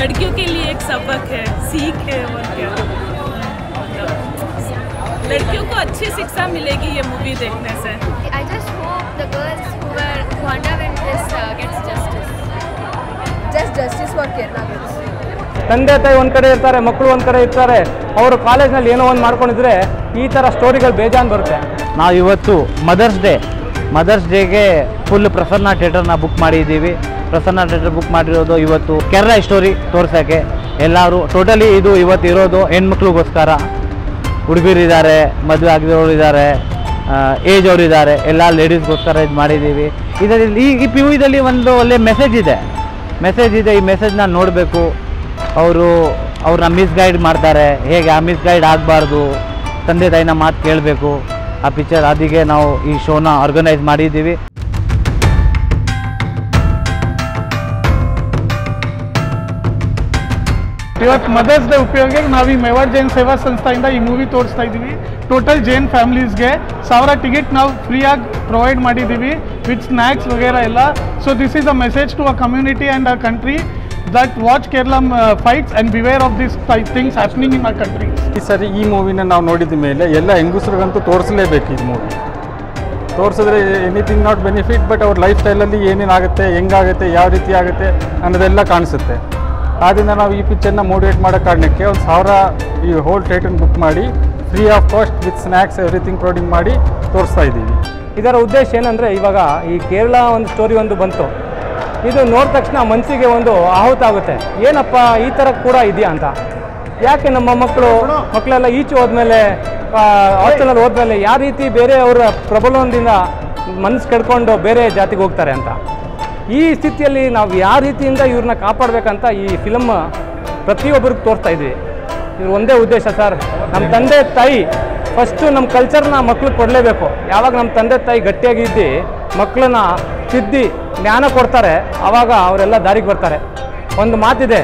लड़कियों के लिए एक सबक है, सीख है। और क्या, लड़कियों को अच्छी शिक्षा मिलेगी ये मूवी देखने से। I just hope the girls who were wronged in this gets justice. Just justice for Kerala girls. तंदे ताई उन कड़े इर्तारे, मक्कलु उन कड़े इर्तारे, और कॉलेज नल्ली येनो उन मार्कोंडिद्रे ई तर स्टोरीगळु बेजान बरुत्ते। नावु इवत्तु मदर्स डे गे फुल प्रसन्न थियेटर ना बुक माडिदीवि। प्रसन्न थियेटर बुक माडिरोदु इवत्तु केरला स्टोरी तोरिसोके एल्लारू टोटली इदु इवत्तु इरोदु हेण्मक्ळिगोस्कर। हुड़गीरिदारे, मद्वे आगदवरिदारे, एज अवरिदारे, एल्ल लेडीसगोस्कर इदु माडिदीवि। इदರಲ್ಲಿ ಈ ಪಿವಿದಲ್ಲಿ ಒಂದು ಒಳ್ಳೆ ಮೆಸೇಜ್ ಇದೆ ಈ ಮೆಸೇಜ್ ನಾನು ನೋಡಬೇಕು। ಅವರು ಅವರನ್ನ ಮಿಸ್ಗೈಡ್ ಮಾಡ್ತಾರೆ, ಹೇಗೆ ಆ ಮಿಸ್ಗೈಡ್ ಆಗಬಾರದು, ತಂದೆ ತಾಯಿನ ಮಾತು ಕೇಳಬೇಕು ಆ ಪಿಕ್ಚರ್. ಅದಿಗೆ ನಾವು ಈ ಶೋನ ಆರ್ಗನೈಸ್ ಮಾಡಿದ್ದೀವಿ. ಇವತ್ತು ಮದರ್ಸ್ ಡೇ ಉಪಯೋಗಕ್ಕೆ ನಾವು ಈ ಮೇವಾಡ್ ಜೈನ್ ಸೇವಾ ಸಂಸ್ಥೆಯಿಂದ ಈ ಮೂವಿ ತೋರಿಸ್ತಾ ಇದ್ದೀವಿ. ಟೋಟಲ್ ಜೈನ್ ಫ್ಯಾಮಿಲೀಸ್ಗೆ 1000 ಟಿಕೆಟ್ ನಾವು ಫ್ರೀಯಾಗಿ ಪ್ರೊವೈಡ್ ಮಾಡಿದ್ದೀವಿ ವಿತ್ ಸ್ನ್ಯಾಕ್ಸ್ ವಗೇರಾ ಎಲ್ಲ. So this is a message to a community and a country that watch Kerala fights and beware of these things happening in our country. ಈ ಸರಿ ಈ ಮೂವಿನ ನಾವು ನೋಡಿದ ಮೇಲೆ ಎಲ್ಲ ಹೆಂಗಸರಿಗಂತೂ ತೋರಿಸಲೇಬೇಕು. ಈ ಮೂವಿ ತೋರಿಸಿದ್ರೆ ಎನಿಥಿಂಗ್ ನಾಟ್ ಬೆನಿಫಿಟ್ ಬಟ್ ಅವ್ರ ಲೈಫ್ ಸ್ಟೈಲಲ್ಲಿ ಏನೇನಾಗುತ್ತೆ, ಹೆಂಗಾಗುತ್ತೆ, ಯಾವ ರೀತಿ ಆಗುತ್ತೆ ಅನ್ನೋದೆಲ್ಲ ಕಾಣಿಸುತ್ತೆ. ಆದ್ದರಿಂದ ನಾವು ಈ ಪಿಕ್ಚರ್ನ ಮೋಟಿವೇಟ್ ಮಾಡೋ ಕಾರಣಕ್ಕೆ 1000 ಈ ಹೋಲ್ ಥಿಯೇಟರ್ ಬುಕ್ ಮಾಡಿ free of cost with snacks everything providing ಮಾಡಿ ತೋರಿಸ್ತಾ ಇದ್ದೀವಿ. ಇದರ ಉದ್ದೇಶ ಏನಂದರೆ, ಇವಾಗ ಈ ಕೇರಳ ಒಂದು ಸ್ಟೋರಿ ಒಂದು ಬಂತು, ಇದು ನೋಡಿದ ತಕ್ಷಣ ಮನಸ್ಸಿಗೆ ಒಂದು ಆಹುತ ಆಗುತ್ತೆ, ಏನಪ್ಪ ಈ ಥರ ಕೂಡ ಇದೆಯಾ ಅಂತ. ಯಾಕೆ ನಮ್ಮ ಮಕ್ಕಳೆಲ್ಲ ಈಚೆ ಹೋದ್ಮೇಲೆ ಹಾಸ್ಟೆಲಲ್ಲಿ ಹೋದ್ಮೇಲೆ ಯಾವ ರೀತಿ ಬೇರೆ ಅವರ ಪ್ರಬಲದಿಂದ ಮನಸ್ಸು ಕಡ್ಕೊಂಡು ಬೇರೆ ಜಾತಿಗೆ ಹೋಗ್ತಾರೆ ಅಂತ. ಈ ಸ್ಥಿತಿಯಲ್ಲಿ ನಾವು ಯಾವ ರೀತಿಯಿಂದ ಇವ್ರನ್ನ ಕಾಪಾಡಬೇಕಂತ ಈ ಫಿಲಮ್ ಪ್ರತಿಯೊಬ್ಬರಿಗೂ ತೋರಿಸ್ತಾ ಇದ್ವಿ. ಇವ್ರ ಒಂದೇ ಉದ್ದೇಶ ಸರ್, ನಮ್ಮ ತಂದೆ ತಾಯಿ ಫಸ್ಟು ನಮ್ಮ ಕಲ್ಚರ್ನ ಮಕ್ಕಳು ಕೊಡಲೇಬೇಕು. ಯಾವಾಗ ನಮ್ಮ ತಂದೆ ತಾಯಿ ಗಟ್ಟಿಯಾಗಿದ್ದು ಮಕ್ಕಳನ್ನ ತಿದ್ದಿ ಜ್ಞಾನ ಕೊಡ್ತಾರೆ ಆವಾಗ ಅವರೆಲ್ಲ ದಾರಿಗೆ ಬರ್ತಾರೆ. ಒಂದು ಮಾತಿದೆ,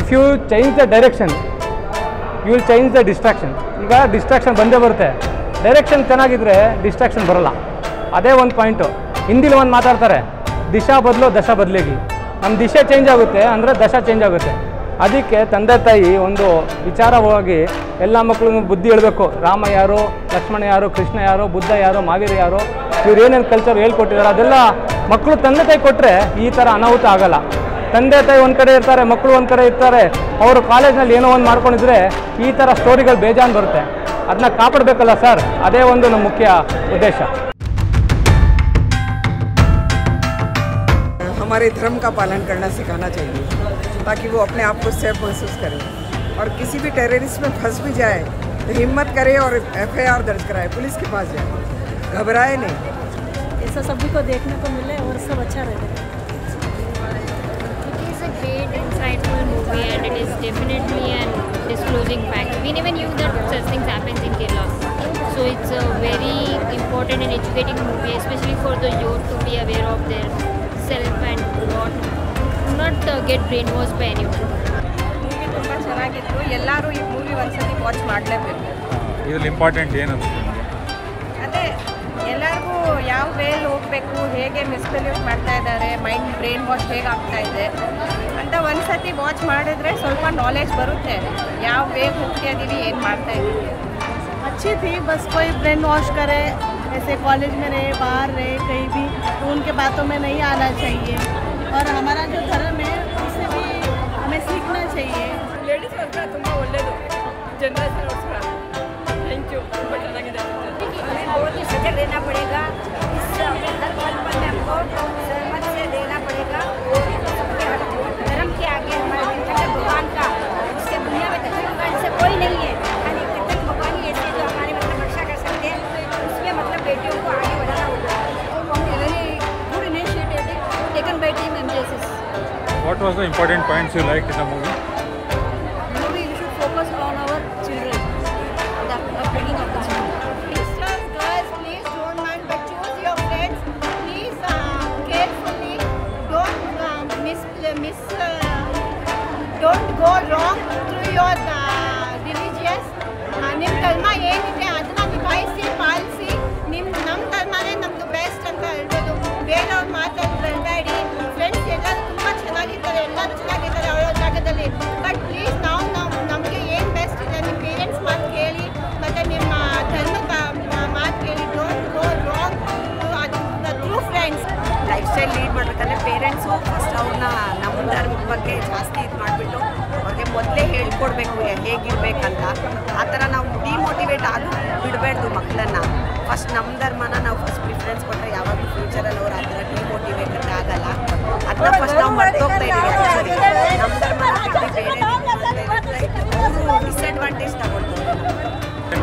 if you change the direction you will change the distraction. ಈಗ ಡಿಸ್ಟ್ರಾಕ್ಷನ್ ಬಂದೇ ಬರುತ್ತೆ, ಡೈರೆಕ್ಷನ್ ಚೆನ್ನಾಗಿದ್ದರೆ ಡಿಸ್ಟ್ರಾಕ್ಷನ್ ಬರೋಲ್ಲ. ಅದೇ ಒಂದು ಪಾಯಿಂಟು. ಹಿಂದಿಲಿ ಒಂದು ಮಾತಾಡ್ತಾರೆ, ದಿಶಾ ಬದಲು ದಶ ಬದಲಿಗೆ. ನಮ್ಮ ದಿಶೆ ಚೇಂಜ್ ಆಗುತ್ತೆ ಅಂದರೆ ದಶ ಚೇಂಜ್ ಆಗುತ್ತೆ. ಅದಕ್ಕೆ ತಂದೆ ತಾಯಿ ಒಂದು ವಿಚಾರವಾಗಿ ಎಲ್ಲ ಮಕ್ಕಳನ್ನು ಬುದ್ಧಿ ಹೇಳಬೇಕು. ರಾಮ ಯಾರು, ಲಕ್ಷ್ಮಣ ಯಾರು, ಕೃಷ್ಣ ಯಾರು, ಬುದ್ಧ ಯಾರು, ಮಾವೀರ ಯಾರು, ಇವ್ರು ಏನೇನು ಕಲ್ಚರ್ ಹೇಳ್ಕೊಟ್ಟಿದ್ದಾರೆ ಅದೆಲ್ಲ ಮಕ್ಕಳು ತಂದೆ ತಾಯಿ ಕೊಟ್ಟರೆ ಈ ಥರ ಅನಾಹುತ ಆಗೋಲ್ಲ. ತಂದೆ ತಾಯಿ ಒಂದು ಕಡೆ ಇರ್ತಾರೆ, ಮಕ್ಕಳು ಒಂದು ಕಡೆ ಇರ್ತಾರೆ, ಅವರು ಕಾಲೇಜ್ನಲ್ಲಿ ಏನೋ ಒಂದು ಮಾಡ್ಕೊಂಡಿದ್ರೆ ಈ ಥರ ಸ್ಟೋರಿಗಳು ಬೇಜಾನ್ ಬರುತ್ತೆ. ಅದನ್ನ ಕಾಪಾಡಬೇಕಲ್ಲ ಸರ್, ಅದೇ ಒಂದು ನಮ್ಮ ಮುಖ್ಯ ಉದ್ದೇಶ. हमारे धर्म का पालन करना सिखाना चाहिए ताकि वो अपने आप को सेफ महसूस करें, और किसी भी टेररिस्ट में फंस भी जाए तो हिम्मत करे और FIR दर्ज कराए, पुलिस के पास जाए, घबराए नहीं. ऐसा सभी को देखने को मिले और सब अच्छा रहे. It is a great insightful movie and it is definitely an disclosing fact. We never knew that such things happens in Kerala. So it's a very important and educating movie, especially for the youth to be aware of their self and not get brainwashed by anyone. Movie ತುಂಬಾ ಚೆನ್ನಾಗಿತ್ತು, ಎಲ್ಲರೂ ಈ movie ಒಂದ್ಸತಿ watch ಮಾಡಲೇಬೇಕು. ಇದು important ಏನು ಅನ್ಸುತ್ತೆ ಅದೇ, ಎಲ್ಲರಿಗೂ ಯಾವ ವೇಲ್ ಹೋಗಬೇಕು, ಹೇಗೆ ಮಿಸ್ಬಿಲೀವ್ ಮಾಡ್ತಾ ಇದ್ದಾರೆ, ಮೈಂಡ್ ಬ್ರೈನ್ ವಾಶ್ ಹೇಗೆ ಆಗ್ತಾ ಇದೆ ಅಂತ ಒಂದ್ಸತಿ ವಾಚ್ ಮಾಡಿದ್ರೆ ಸ್ವಲ್ಪ ನಾಲೆಜ್ ಬರುತ್ತೆ, ಯಾವ ವೇ ಹೋಗ್ತಾ ಇದೀವಿ, ಏನು ಮಾಡ್ತಾ ಇದೀವಿ. अच्छी थी, बस कोई ब्रेन वॉश करे, ऐसे कॉलेज में रहे, बाहर रहे, कहीं भी तो उनके बातों में नहीं आना चाहिए, और हमारा जो धर्म है उससे भी हमें सीखना चाहिए. लेडीज वगैरह तुम बोले दो जनरल उसका थैंक यू बटना के दादा देना पड़ेगा. इस पल पल में हमको सहमत से देना पड़ेगा. धर्म के आगे हमारे भगवान का, उससे दुनिया में भगवान से कोई नहीं है. What was the important points you liked in the movie? Maybe you should focus on our children, the upbringing of the children. Sisters, girls, please don't mind, but choose your friends. Please carefully, don't go wrong through your religious. Nim kalma yenide adna nibhaysi palsi, nam dharmane namdu best anta helbodu. ಬೇರೆಯವ್ರು ಮಾತಾಡಬೇಡಿ, friends ಎಲ್ಲರೂ ತುಂಬ ಚೆನ್ನಾಗಿದ್ದಾರೆ, ಎಲ್ಲರೂ ಚೆನ್ನಾಗಿದ್ದಾರೆ ಅವರ ಜಾಗದಲ್ಲಿ. Lead parents first ಅವ್ರನ್ನ ನಮ್ಮ ಧರ್ಮದ ಬಗ್ಗೆ ಜಾಸ್ತಿ ಇದು ಮಾಡಿಬಿಟ್ಟು ಅವ್ರಿಗೆ ಮೊದಲೇ ಹೇಳ್ಕೊಡ್ಬೇಕು ಹೇಗಿರ್ಬೇಕಂತ. ಆ ಥರ ನಾವು ಡಿಮೋಟಿವೇಟ್ ಆಗಿ ಬಿಡಬಾರ್ದು ಮಕ್ಕಳನ್ನು. ಫಸ್ಟ್ ನಮ್ಮ ಧರ್ಮನ ನಾವು ಫಸ್ಟ್ ಪ್ರಿಫರೆನ್ಸ್ ಕೊಟ್ಟರೆ ಯಾವಾಗಲೂ ಫ್ಯೂಚರಲ್ಲಿ ಅವ್ರು ಆ ಥರ ಡಿಮೋಟಿವೇಟ್ ಆಗಲ್ಲ. ಅದನ್ನ ಫಸ್ಟ್ ನಾವು ಮರ್ತೋಗ್ತಾ ಇದ್ದೀವಿ. ನಮ್ಮ ಧರ್ಮನ ಬಿಟ್ಟು ಬೇರೆ ಅವರು ಡಿಸ್ಅಡ್ವಾಂಟೇಜ್ ತಗೊಳ್ತಾರೆ.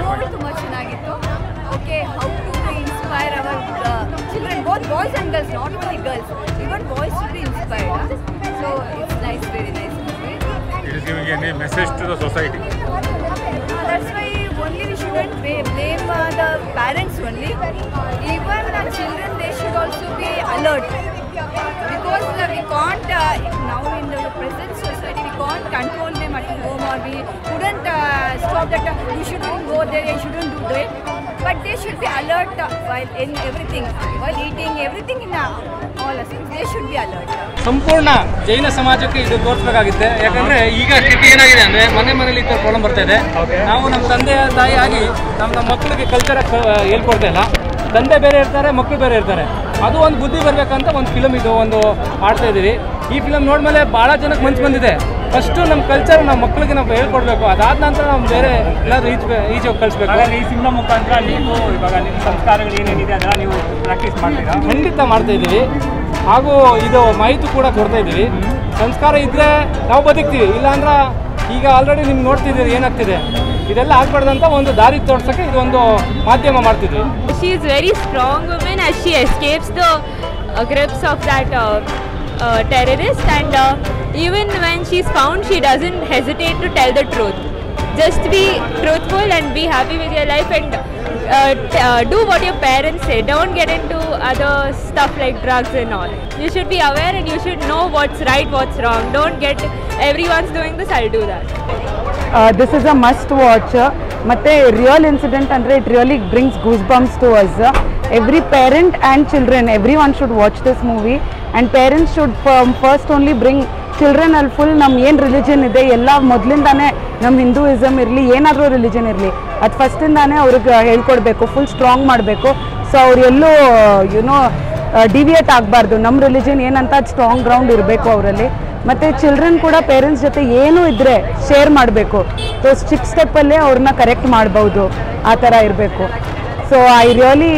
ಮೂವಿ ತುಂಬ ಚೆನ್ನಾಗಿತ್ತು. Okay, how to inspire our children, both boys and girls, not only girls, even boys should be inspired. So it's nice, very nice. It is giving a message to the society. That's why only we shouldn't blame the parents only. Even the children, they should also be alert, because we can't now in the present society we can't control them at home, or we couldn't stop that. You shouldn't go there, you shouldn't do that. But they should be alert while in everything, while eating, everything in all aspects. They should be alert. ಸಂಪೂರ್ಣ ಜೈನ ಸಮಾಜಕ್ಕೆ ಇದು ತೋರಿಸಬೇಕಾಗಿದೆ. ಯಾಕಂದ್ರೆ ಈಗ ಸ್ಥಿತಿ ಏನಾಗಿದೆ ಅಂದ್ರೆ ಮನೆ ಮನೆಯಲ್ಲಿ ಪ್ರಾಬ್ಲಮ್ ಬರ್ತಾ ಇದೆ. ನಾವು ನಮ್ಮ ತಂದೆ ತಾಯಿ ಆಗಿ ನಮ್ಮ ಮಕ್ಕಳಿಗೆ ಕಲ್ಚರ್ ಹೇಳ್ಕೊಡ್ತಾ ಇಲ್ಲ. ತಂದೆ ಬೇರೆ ಇರ್ತಾರೆ, ಮಕ್ಕಳು ಬೇರೆ ಇರ್ತಾರೆ. ಅದು ಒಂದು ಬುದ್ಧಿ ಬರಬೇಕಂತ ಒಂದು ಫಿಲಮ್ ಇದು ಒಂದು ಆಡ್ತಾ ಇದ್ದೀವಿ. ಈ ಫಿಲಮ್ ನೋಡ್ಮೇಲೆ ಭಾಳ ಜನಕ್ಕೆ ಮನ್ಸು ಬಂದಿದೆ. ಫಸ್ಟು ನಮ್ಮ ಕಲ್ಚರ್ ನಮ್ಮ ಮಕ್ಕಳಿಗೆ ನಾವು ಹೇಳ್ಕೊಡ್ಬೇಕು. ಅದಾದ ನಂತರ ನಾವು ಬೇರೆ ಎಲ್ಲರೂ ಈಜಾಗಿ ಕಳಿಸ್ಬೇಕು. ಹಾಗಾದ್ರೆ ಈ ಸಿನಿಮಾ ಮುಖಾಂತರ ನೀವು ಇವಾಗ ನಿಮ್ಮ ಸಂಸ್ಕಾರಗಳು ಏನೇನಿದೆ ಅದನ್ನು ನೀವು ಪ್ರಾಕ್ಟೀಸ್ ಮಾಡ್ತೀರಾ? ಖಂಡಿತ ಮಾಡ್ತಾ ಇದ್ದೀವಿ, ಹಾಗೂ ಇದು ಮಾಹಿತಿ ಕೂಡ ಕೊಡ್ತಾ ಇದ್ದೀವಿ. ಸಂಸ್ಕಾರ ಇದ್ದರೆ ನಾವು ಬದುಕ್ತೀವಿ, ಇಲ್ಲಾಂದ್ರೆ ಈಗ ಆಲ್ರೆಡಿ ನಿಮ್ಗೆ ನೋಡ್ತಿದ್ದೀವಿ ಏನಾಗ್ತಿದೆ. ಇದೆಲ್ಲ ಆಗ್ಬಾರ್ದಂತ ಒಂದು ದಾರಿ ತೋರ್ಸೋಕ್ಕೆ ಇದೊಂದು ಮಾಧ್ಯಮ ಮಾಡ್ತಿದ್ವಿ. She is very strong women as she escapes the grips of that terrorist, and even when she's found, she doesn't hesitate to tell the truth. Just be truthful and be happy with your life, and do what your parents say. Don't get into other stuff like drugs and all. You should be aware and you should know what's right, what's wrong. Don't get everyone's doing this, I'll do that. This is a must watch. Matte real incident andre it really brings goosebumps to us. Every parent and children, everyone should watch this movie, and parents should first only bring children al full nam yen religion ide ella modlindane nam hinduism irli yenadro religion irli at first indane avರಿಗೆ ಹೇಳಿಕೊಡಬೇಕು, full strong ಮಾಡಬೇಕು. So ಅವರೆಲ್ಲೂ deviate ಆಗಬಾರ್ದು. ನಮ್ಮ religion ಏನಂತ strong ground ಇರಬೇಕು ಅವರಲ್ಲಿ. ಮತ್ತು ಚಿಲ್ಡ್ರನ್ ಕೂಡ ಪೇರೆಂಟ್ಸ್ ಜೊತೆ ಏನೂ ಇದ್ದರೆ ಶೇರ್ ಮಾಡಬೇಕು. ಸೊ ಚಿಕ್ಕ ಸ್ಟೆಪ್ಪಲ್ಲೇ ಅವ್ರನ್ನ ಕರೆಕ್ಟ್ ಮಾಡ್ಬೋದು, ಆ ಥರ ಇರಬೇಕು. So I really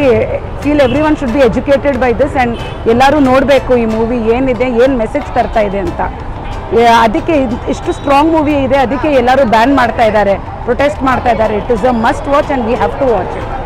feel every one should be educated by this, and ಎಲ್ಲರೂ ನೋಡಬೇಕು ಈ ಮೂವಿ ಏನಿದೆ, ಏನು ಮೆಸೇಜ್ ತರ್ತಾ ಇದೆ ಅಂತ. ಅದಕ್ಕೆ ಇಷ್ಟು ಸ್ಟ್ರಾಂಗ್ ಮೂವಿ ಇದೆ, ಅದಕ್ಕೆ ಎಲ್ಲರೂ ಬ್ಯಾನ್ ಮಾಡ್ತಾ ಇದ್ದಾರೆ, ಪ್ರೊಟೆಸ್ಟ್ ಮಾಡ್ತಾ ಇದ್ದಾರೆ. It is a must watch and we have to watch it.